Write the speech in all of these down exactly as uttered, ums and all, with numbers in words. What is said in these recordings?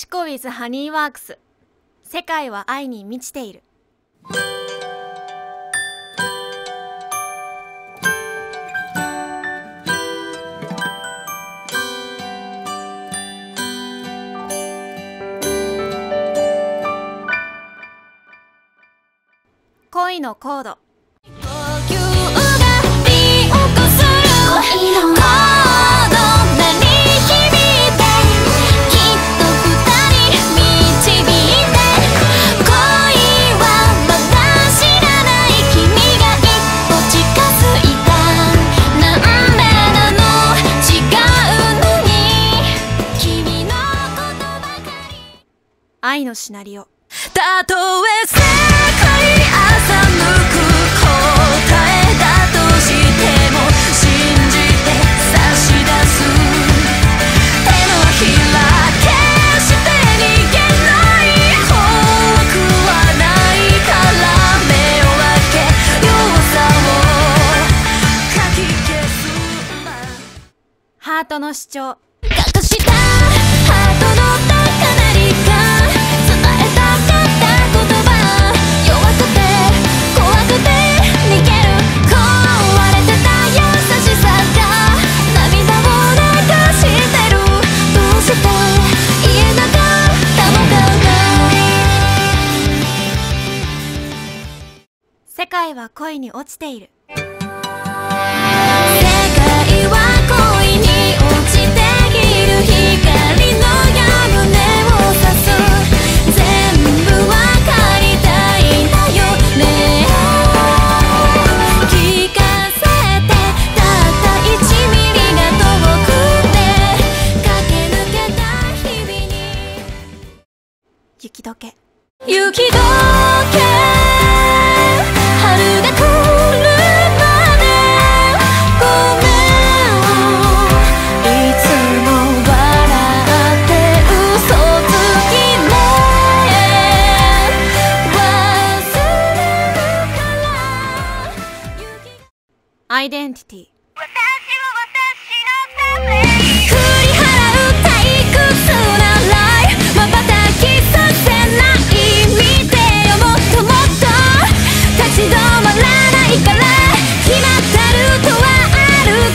シコウィズハニーワークス、世界は愛に満ちている。恋のコード。愛のシナリオ。たとえ世界欺く答えだとしても、信じて差し出す手のひら、決して逃げない、怖くはないから目を開け、弱さをかき消すんだ。ハートの主張。隠したハートの高鳴りが世界は恋に落ちている。世界は恋に落ちている。光の矢胸を刺す。全部わかりたいんだよね。聞かせて。たった一ミリが遠くて駆け抜けた日々に。雪解け。雪解け。アイデンティティ。私は私のために振り払う退屈なライフ、瞬きさせない見てよ、もっともっと立ち止まらないから、決まったルートは歩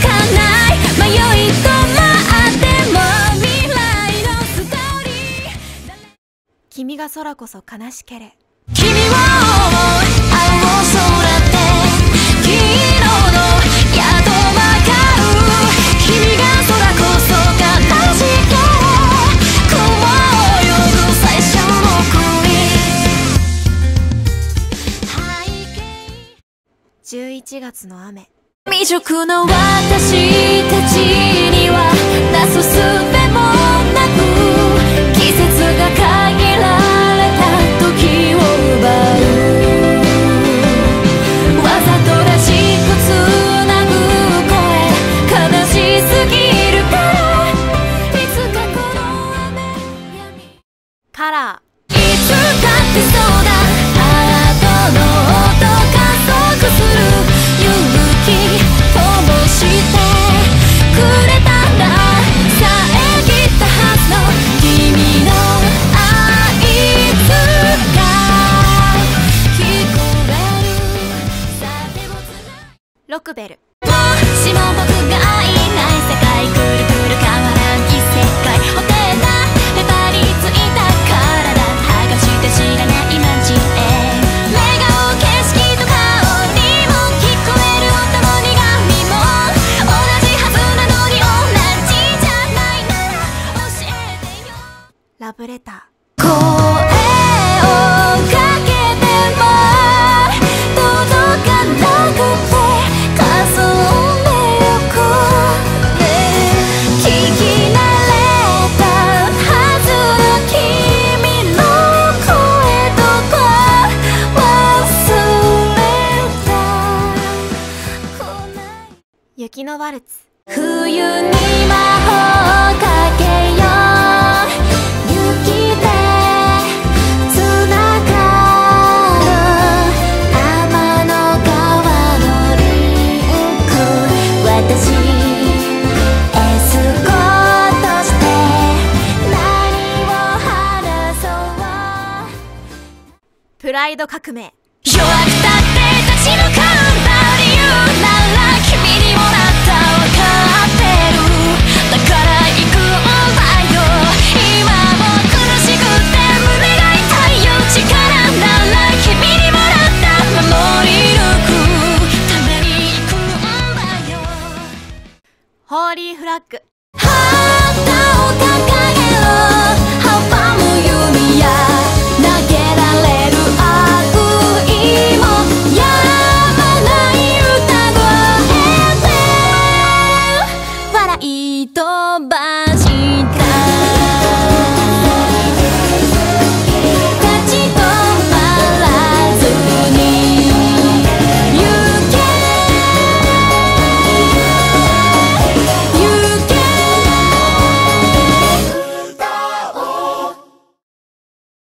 かない、迷い止まっても未来のストーリー。君が空こそ悲しけれ。君を青空でじゅういちがつの雨。未熟の私たちにはなすすべもなく、季節が限られた時を奪う。わざとらしくつなぐ声、悲しすぎるから、いつかこの雨やみ。カラー。いつだってそうだ。ロクベル。もしも僕がいない世界、くるくる変わらん異世界、お手だへばりついた体、剥がして知らない街へ、目が景色と顔にも聞こえる音も苦味も同じはずなのに同じじゃないなら教えてよ。ラブレター。声をかけても届かなくて、雪のワルツ。冬に魔法をかけよう、雪でつながる天の川のリンク、私エスコートして何をライド革命。弱くたって立ち向かうんだ理由なら君にもなったわかる。